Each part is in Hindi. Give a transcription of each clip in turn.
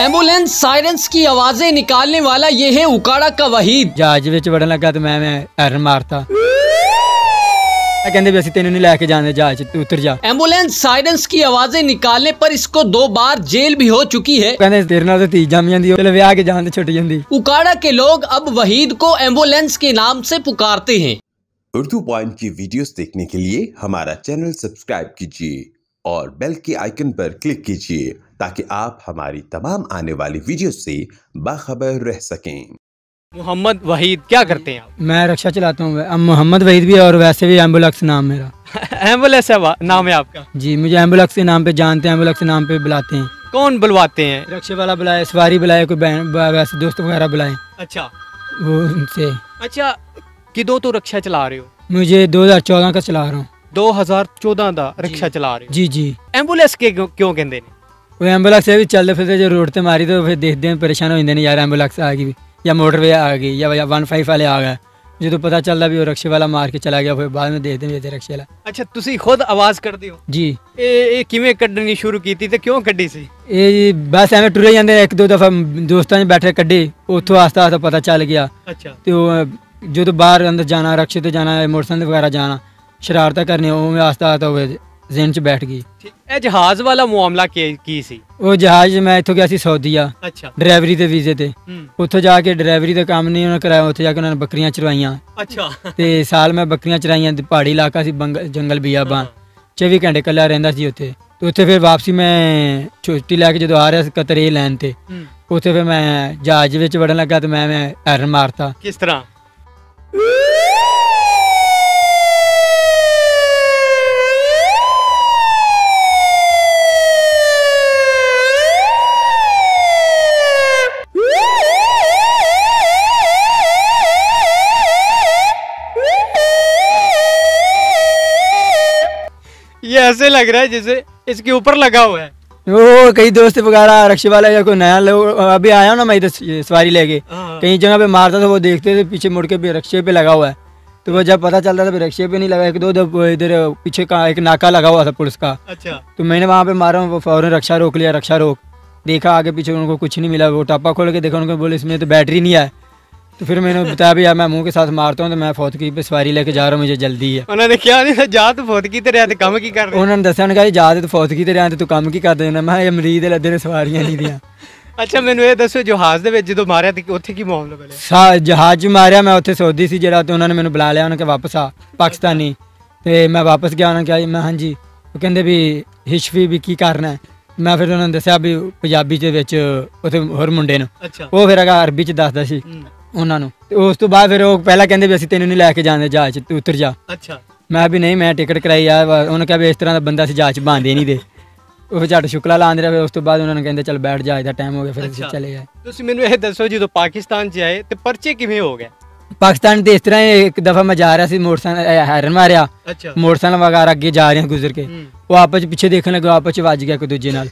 एम्बुलेंस सायरेंस की आवाजें निकालने वाला ये है ओकाड़ा का वहीद। जहाज विच वड़न लगा तो मैं एरन मारता। कहते तेन नहीं लेके जाने जहाज, तू उतर जा। एम्बुलेंस सायरेंस की आवाजें निकालने पर इसको 2 बार जेल भी हो चुकी है। कहते तेरे नाल ती जम जांदी, चलो विआह के जान छुट जांदी। ओकाड़ा के लोग अब वहीद को एम्बुलेंस के नाम से पुकारते हैं। उर्दू पॉइंट की वीडियोस देखने के लिए हमारा चैनल सब्सक्राइब कीजिए और बेल के आइकन पर क्लिक कीजिए ताकि आप हमारी तमाम आने वाली वीडियो से बाखबर रह सकें। मोहम्मद वहीद क्या करते हैं आप? मैं रक्षा चलाता हूँ। अब मोहम्मद वहीद भी और वैसे भी एम्बुलेंस नाम मेरा। एम्बुलेंस नाम है आपका? जी, मुझे एम्बुलेंस के नाम पे जानते हैं, एम्बुलेंस के नाम पे बुलाते हैं। कौन बुलवाते हैं? रक्षा वाला बुलाए, सवारी बुलाए, कोई वैसे दोस्त वगैरह बुलाए। अच्छा, वो उनसे। अच्छा, किदो तो रक्षा चला रहे हो? मुझे 2014 का चला रहा हूँ। 2014 का रक्षा चला रहे हो? जी जी। एम्बुलेंस के क्यों कहते हैं? वो एम्बुलेंस भी चलते फिरते जो रोड से मारी तो फिर देखते हैं, परेशान हो जाते हैं, यार एम्बुलेंस आ गई या मोटरवे आ गई या 1-5 वाले आ गए। जो तो पता चलता भी वो रक्शे वाला मार के चला गया, फिर बाद में देखते हैं रक्शे वाला। अच्छा, तुसी खुद आवाज़ करते हो? जी। किवें कड्डनी शुरू की थी ते क्यों कड्डी सी? बस एवें टुरे जांदे, 1-2 दफा दोस्तां च बैठे कड्डी, उत्थों आस्ता आस्ता पता चल गया। अच्छा। तो जो तो बाहर अंदर जाना, रक्शे तो जाना, मोटरसाइकिल वगैरह जाना, शरारता करनी, उवें आस्ता आस्ता होवे जेहन च बैठ गई। ए जहाज वाला मामला की सी? वो जहाज मैं इथों गया सी सऊदीया। अच्छा। ड्राइवरी ते वीजे ते उत्थों जाके ड्राइवरी दा काम नहीं उन्होंने कराया, उत्थों जाके उन्होंने बकरियां चरवाइयां। अच्छा। ते साल मैं बकरियां चराइयां, पहाड़ी इलाका सी, जंगल बियाबान, 24 घंटे कल्ला रहिंदा सी उत्थे। तो उत्थे फिर वापसी मैं छुट्टी लैके जदों आ रहा कतरे लैन ते उत्थे फिर मैं जहाज विच वड़न लगा ते मैं एरन मारता। किस तरह? ये ऐसे लग रहा है जैसे इसके ऊपर लगा हुआ है। वो कई दोस्त वगैरह रक्शे वाला या कोई नया लोग अभी आया हूँ ना, मैं इधर सवारी लेके कई जगह पे मारता था, वो देखते थे पीछे मुड़ के भी रक्शे पे लगा हुआ है। तो वो जब पता चलता था रक्शे पे नहीं लगा, 1-2 इधर पीछे का एक नाका लगा हुआ था पुलिस का। अच्छा। तो मैंने वहाँ पे मारा, वो फौरन रक्षा रोक लिया। रक्षा रोक देखा आगे पीछे, उनको कुछ नहीं मिला। वो टापा खोल के देखा, उनको बोले इसमें तो बैटरी नहीं है। तो फिर मैंने बताया भी यार मैं मुंह के साथ मारता हूँ, तो मैं फौतकी पे सवारी लेके जा रहा हूँ, मुझे जल्दी है। उन्होंने क्या नहीं जा तो फौतकी ते रहा, काम की कर रहे। उन्होंने दसा, उन्होंने कहा जा तो फौतकी ते रहा तू काम की कर देना। मैं मरीज लद्दे ने सवारियां नहीं दियां। अच्छा, मैंने ये दसो जहाज जो मारिया उत्थे की मामला पहले? जहाज मारिया मैं उत्थे सऊदी सी जरा, तो उन्होंने मैंने बुला लिया, उन्होंने कहा वापस आ पाकिस्तानी। तो मैं वापस गया, उन्होंने कहा मैं हाँ जी। वो कहते भी हिशफी भी की करना है। मैं फिर उन्होंने दसा भी पंजाबी होर मुंडे ने। वो फिर अरबी च दसदा सी उन्होंने। तो उस तो बाद फिर वो पहला कहते भी असं तेन नहीं लैके जाने जहाज, तू उतर जा। अच्छा। मैं भी नहीं, मैं टिकट कराई यार। उन्होंने कहा भी इस तरह का बंदा से जहाज बांधे नहीं दे। फिर झट शुक्ला लाद रहा। फिर उस तो बाद उन्होंने कहते चल बैठ, जहाज का टाइम हो गया, फिर अच्छा। चले गए। तुम मैंने ये दसो जो पाकिस्तान से आए तो परचे किमें हो गए? पाकिस्तान तो इस तरह एक दफा मैं जा रहा सी, मोटरसाइकिल हैरन मारिया। अच्छा। मोटरसाइकिल वगैरह अगे जा रहे गुजर के, वो आपस पिछे देखने लगे, आपस वज गया एक दूजे नाल।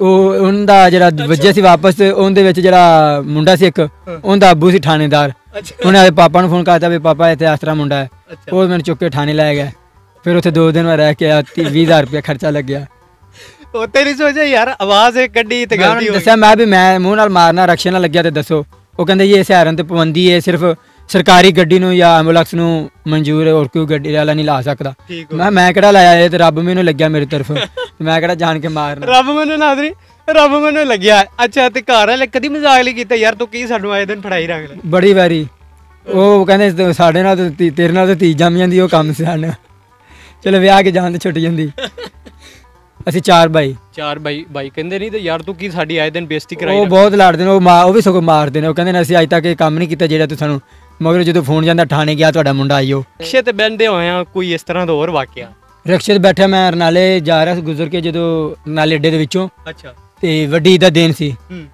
उनका जरा वजह से वापस उनके जरा मुंडा से एक उनका अबू से थानेदार। अच्छा। उन्हें पापा ने फोन करता भी पापा इतने इस तरह मुंडा है। अच्छा। वो मैंने चुके थाने लाया गया। फिर उसे 2 दिन में रह के आया, 20,000 रुपया खर्चा लग गया। तेरी सोचा यार आवाज कड़ी दसा मैं भी मैं मूँह न मारना रक्शे न लगे तो दसो। वो कहते ये सैरन तो पाबंदी है, सिर्फ सरकारी गड्डी नू या एम्बुलेंस नू मंजूर है, और कोई गड्डी वाला नहीं ला सकता। मैं कड़ा लाया है, तो रब मैनू लग्या मेरी तरफ। मैं कड़ा जान के मारना, रब मैनू नादरी, रब मैनू लग्या। अच्छा, ते घर वाले कदी मजाक नहीं कीता यार तू की साडू आए दिन फड़ाई रख ले? बड़ी बारी। वो कहंदे साडे नाल ते तेरे नाल ते ती जम जांदी, ओ काम सान चलो विआह के जान ते छुट जांदी। ਅਸੀਂ 4 भाई ਕਹਿੰਦੇ ਨਹੀਂ ਤੇ ਯਾਰ ਤੂੰ ਕੀ ਸਾਡੀ ਆਏ ਦਿਨ ਬੇਇੱਜ਼ਤੀ ਕਰਾਈ। ਉਹ ਬਹੁਤ ਲੜਦੇ ਨੇ, ਉਹ ਵੀ ਸਗੋਂ ਮਾਰਦੇ ਨੇ। ਉਹ ਕਹਿੰਦੇ ਨੇ ਅਸੀਂ ਅੱਜ ਤੱਕ ਇਹ ਕੰਮ ਨਹੀਂ ਕੀਤਾ ਜਿਹੜਾ ਤੂੰ ਸਾਨੂੰ। ਮਗਰ ਜਦੋਂ ਫੋਨ ਜਾਂਦਾ ਠਾਣੇ ਗਿਆ ਤੁਹਾਡਾ ਮੁੰਡਾ ਆਇਓ। ਰਿਕਸ਼ੇ ਤੇ ਬੈਠਦੇ ਹੋਏ ਆ ਕੋਈ ਇਸ ਤਰ੍ਹਾਂ ਦਾ ਹੋਰ ਵਾਕਿਆ? ਰਿਕਸ਼ੇ ਤੇ ਬੈਠਿਆ ਮੈਂ ਅਰਨਾਲੇ ਜਾ ਰਿਹਾ ਗੁਜ਼ਰ ਕੇ, ਜਦੋਂ ਨਾਲੇ ਅੱਡੇ ਦੇ ਵਿੱਚੋਂ। ਅੱਛਾ। ਤੇ ਵੱਡੀ ਦਾ ਦੇਣ ਸੀ,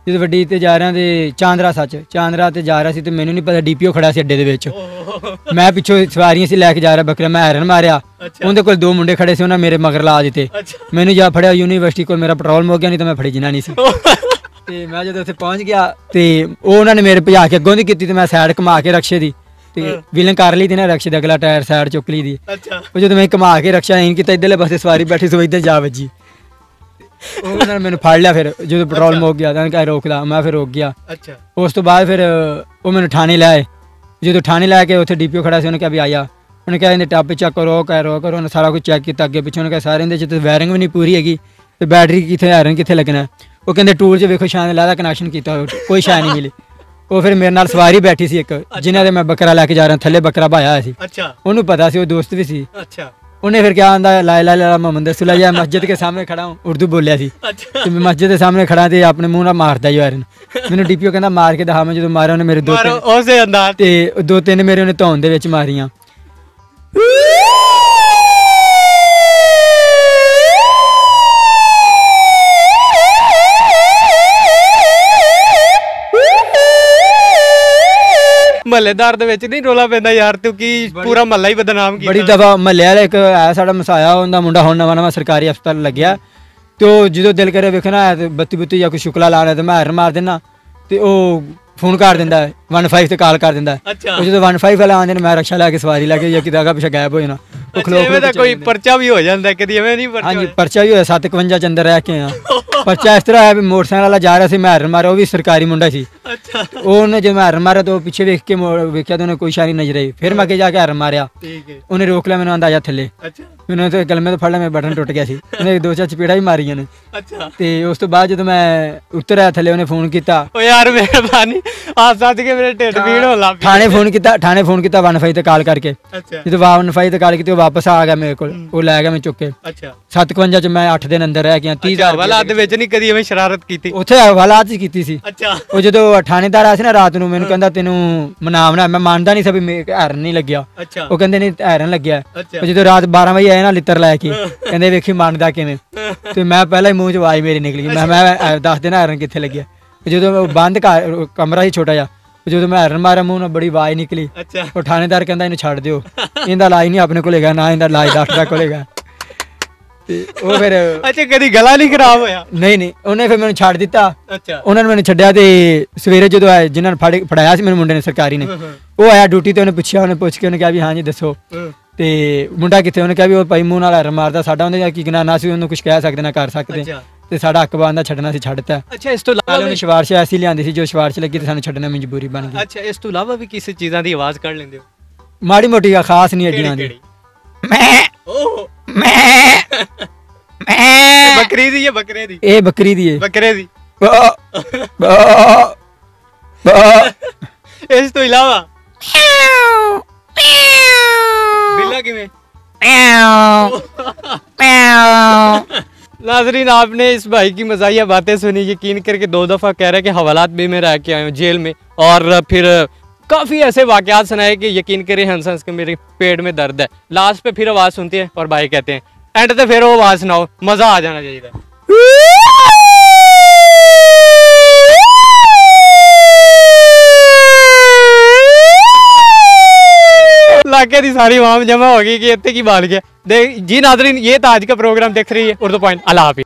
ਜਦੋਂ ਵੱਡੀ ਤੇ ਜਾ ਰਿਹਾ ਤੇ ਚਾਂਦਰਾ ਸੱਚ ਚਾਂਦਰਾ ਤੇ ਜਾ ਰਿਹਾ ਸੀ, ਤੇ ਮੈਨੂੰ ਨਹੀਂ ਪਤਾ DPO ਖੜਾ ਸੀ ਅੱਡੇ ਦੇ ਵਿੱਚ। ਮੈਂ ਪਿੱਛੋਂ ਸਵਾਰੀਆਂ ਸੀ ਲੈ ਕੇ ਜਾ ਰਿਹਾ ਬੱਕਰਾ, ਮੈਂ ਹੈਰਨ ਮਾਰਿਆ। ਉਹਦੇ ਕੋਲ 2 ਮੁੰਡੇ ਖੜੇ ਸੀ, ਉਹਨਾਂ ਮੇਰੇ ਮਗਰ ਲਾ ਦਿੱਤੇ। ਮੈਨੂੰ ਜਾ ਫੜਿਆ ਯੂਨੀਵਰਸਿਟੀ ਕੋਲ, ਮੇਰਾ ਪੈਟਰੋਲ ਮੁੱਕ ਗਿਆ, ਨਹੀਂ ਤਾਂ ਮੈਂ ਫੜੀ ਜਾਣਾ ਨਹੀਂ ਸੀ। ਤੇ ਮੈਂ ਜਦੋਂ ਉੱਥੇ ਪਹੁੰਚ ਗਿਆ ਤੇ ਉਹ ਉਹਨਾਂ ਨੇ ਮੇਰੇ ਭਜਾ ਕੇ ਅੱਗੋਂ ਦੀ ਕੀਤੀ, ਤੇ ਮੈਂ ਸਾਈਡ ਘੁਮਾ ਕੇ ਰਕਸ਼ੇ ਦੀ ਤੇ ਵੀਲਿੰਗ ਕਰ ਲਈ ਤੇ ਨਾ ਰਕਸ਼ੇ ਦਾ ਅਗਲਾ ਟਾਇਰ ਸਾਈਡ ਚੁੱਕ ਲਈ ਦੀ। ਉਹ ਜਦੋਂ ਮੈਂ ਘੁਮਾ ਕੇ ਰਕਸ਼ਾ ਐਂ ਕੀਤਾ, ਇੱਧਰਲੇ ਪਾਸੇ ਸਵਾਰੀ ਬੈਠੀ ਸੀ, ਇੱਧਰ ਜਾ ਵੱਜੀ। उन्होंने मैंने फाड़ लिया, फिर जो पेट्रोल मुक गया तो कहा रोक ला, मैं फिर रोक गया। अच्छा, उस तो बाद फिर वो मैंने थाने लाए, जो थाने ला के उसे डीपीओ खड़ा से उन्हें कहा भी आया, उन्हें कहा इन्हें टप चेक करो, कह रो करो, उन्हें सारा कुछ चेक किया अगे पिछे, उन्हें कहा सारे इन्हें वायरिंग भी नहीं पूरी हैगी, तो बैटरी कितने आयरन कितने लगना, वो कहते टूर च वेखो शायद लहदा कनैक्शन किया कोई शायद नहीं मिली। वो फिर मेरे नाल सवारी बैठी सी एक, जिन्हें मैं बकरा लैके जा रहा थले बकरा भाया सी। अच्छा, उन्होंने पता सी, वो दोस्त भी सी। अच्छा, उन्हें फिर क्या आंदा ला ला ला मैं मंदिर सुला जा, मस्जिद के सामने खड़ा हूँ, उर्दू बोलिया सी। अच्छा, मैं मस्जिद के सामने खड़ा थे अपने मूँह ना मारता ही वायरन, मैंने डीपीओ कहना मार के दिखा, मैं जो मारा उन्हें मेरे दो तीन मेरे उन्हें धौन दे विच मारियां। महलेदार दे विच नहीं रोला पैंदा यार, तू की पूरा महला ही बदनाम कीता। बड़ी दफा महले वाला एक आया साडा मसाया, उनका मुंडा हुण नवां नवां सरकारी हस्पताल लग्या, तो जो दिल करे वेखना है बत्ती बुत्ती या कोई शुक्ला लाना तो मैं हर मार देना, तो वह फोन कर दिंदा 15 से कॉल कर दिंदा। अच्छा, जो 15 वाला आंदे मैं रक्षा लैके सवारी लैके या किदा पिछे गायब हो जाना। कोई परचा भी हो जाता है कभी एवं नहीं? हाँ जी, परचा भी होया 57 च अंदर रह के आया। परचा इस तरह आया भी मोटरसाइकिल वाला जा रहा सी, मैं हरन मारा, वो भी सरकारी मुंडा सी। अच्छा, उन्हें जब मैं हरन मारा तो पिछे वेख के वेखिया तो उन्हें कोई शायरी नजर आई, फिर मैं अगे जाके हरन मारिया, उन्हें रोक लिया, मैंने आंदा आया थले। अच्छा, मैंने तो गलमे तो फड़ लिया, मेरा बटन टुट गया सी, उन्हें 2-4 चपेड़ा भी मारिया ने। अच्छा, तो उस तो बाद जो मैं उतर आया थले, उन्हें फोन किया, यार मेहरबानी आप सद के मेरे ढिड पीड़ हो लग, थाने फोन किया 15 से कॉल करके। जो 15 से कॉल की वापस आ गया मेरे को, वो लै गया मैं चुक के। अच्छा, 57 च मैं 8 दिन अंदर रह गया। 30,000 हालात विच नहीं कदी एवें शरारत कीती उत्थे, हालात ही कीती सी। अच्छा, वो जदों थानेदार आया सी ना रात नूं, मैनूं कहंदा तैनूं मनाम ना, मैं मानदा नहीं सी भी हैरन नहीं लग्या। अच्छा, वो कहंदे नहीं हैरन लग्या। अच्छा, जदों रात 12 बजे आए ना लित्तर लै के, कहंदे वेखी मानदा किवें, ते मैं पहला ही मूंह च आवाज़ मेरी निकली, मैं 10 दिन हैरन कित्थे लग्या। जदों बंद घर कमरा ही छोटा जा, जो मैं हरन मारा मूँह बड़ी आवाज निकली। अच्छा, और थानेदार कहता इन्हें छाड़ दो, इनका इलाज नहीं अपने को लेगा, ना इनका इलाज डॉक्टर को लेगा। वो फिर अच्छा, कभी गला नहीं खराब होया? नहीं, उन्हें फिर मैंने छाड़ दिता। अच्छा, उन्होंने मैंने छड्या ते सवेरे जो आए, जिन्होंने फड़ाया मेरे मुंडे ने सरकारी ने, वो आया ड्यूटी तो उन्हें पूछा, उन्हें पूछ के उन्हें कहा भी हाँ जी दसो ते मुंडा कितने, उन्हें कहा भी वो भाई मूँह नाल हरन मारदा साडा, उन्हें की ना ना उन्होंने कुछ कह सकते ना कर सकते, ਤੇ ਸਾਡਾ ਹੱਕ ਬਣਦਾ ਛੱਡਣਾ ਸੀ ਛੱਡਤਾ। ਅੱਛਾ, ਇਸ ਤੋਂ ਇਲਾਵਾ ਵੀ ਸ਼ਿਵਾਰਸ਼ ਐਸੀ ਲਿਆਂਦੀ ਸੀ ਜੋ ਸ਼ਿਵਾਰਸ਼ ਲੱਗੀ ਤੇ ਸਾਨੂੰ ਛੱਡਣਾ ਮਜਬੂਰੀ ਬਣ ਗਈ। ਅੱਛਾ, ਇਸ ਤੋਂ ਇਲਾਵਾ ਵੀ ਕਿਸੇ ਚੀਜ਼ਾਂ ਦੀ ਆਵਾਜ਼ ਕੱਢ ਲੈਂਦੇ ਹੋ? ਮਾੜੀ ਮੋਟੀ ਆ, ਖਾਸ ਨਹੀਂ ਅੱਡੀਆਂ ਦੀ। ਮੈਂ ਓਹ ਮੈਂ ਬੱਕਰੀ ਦੀ ਹੈ, ਬੱਕਰੇ ਦੀ, ਇਹ ਬੱਕਰੀ ਦੀ ਹੈ, ਬੱਕਰੇ ਦੀ ਇਸ ਤੋਂ ਇਲਾਵਾ ਬਿੱਲਾ ਕਿਵੇਂ नाजरीन, आपने इस भाई की मज़ाहिया बातें सुनी, यकीन करके 2 दफ़ा कह रहा है कि हवालात भी मैं रह के आया हूँ जेल में, और फिर काफ़ी ऐसे वाक़यात सुनाए कि यकीन करें हंस हंस के मेरे पेट में दर्द है। लास्ट पे फिर आवाज़ सुनते हैं और भाई कहते हैं एंड तो फिर वो आवाज़ सुनाओ, मज़ा आ जाना चाहिए। लाके दी सारी आवाम जमा होगी कि इतने की बाल गया। जी नाजरीन, ये था आज का प्रोग्राम, देख रही है उर्दू पॉइंट, अल्लाह हाफिज़।